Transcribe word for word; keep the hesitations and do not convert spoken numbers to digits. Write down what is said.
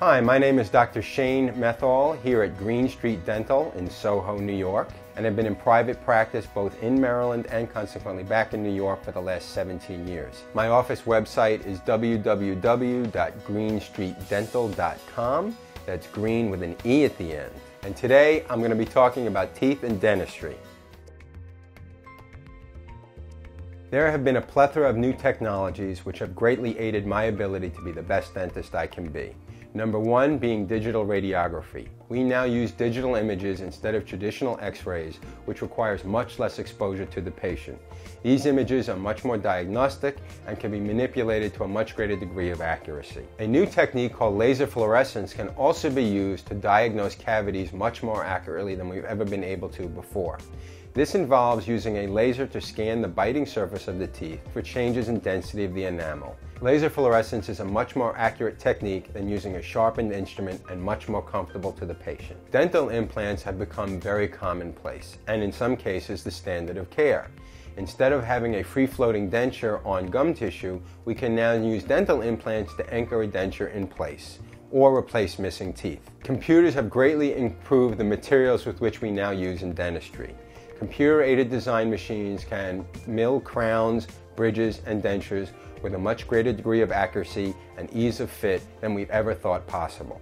Hi, my name is Doctor Shane Methol here at Green Street Dental in SoHo, New York, and I've been in private practice both in Maryland and consequently back in New York for the last seventeen years. My office website is w w w dot green street dental dot com. That's green with an E at the end. And today I'm going to be talking about teeth and dentistry. There have been a plethora of new technologies which have greatly aided my ability to be the best dentist I can be. Number one being digital radiography. We now use digital images instead of traditional x-rays, which requires much less exposure to the patient. These images are much more diagnostic and can be manipulated to a much greater degree of accuracy. A new technique called laser fluorescence can also be used to diagnose cavities much more accurately than we've ever been able to before. This involves using a laser to scan the biting surface of the teeth for changes in density of the enamel. Laser fluorescence is a much more accurate technique than using a sharpened instrument and much more comfortable to the patient. Dental implants have become very commonplace and in some cases the standard of care. Instead of having a free-floating denture on gum tissue, we can now use dental implants to anchor a denture in place or replace missing teeth. Computers have greatly improved the materials with which we now use in dentistry. Computer aided design machines can mill crowns, bridges, and dentures with a much greater degree of accuracy and ease of fit than we've ever thought possible.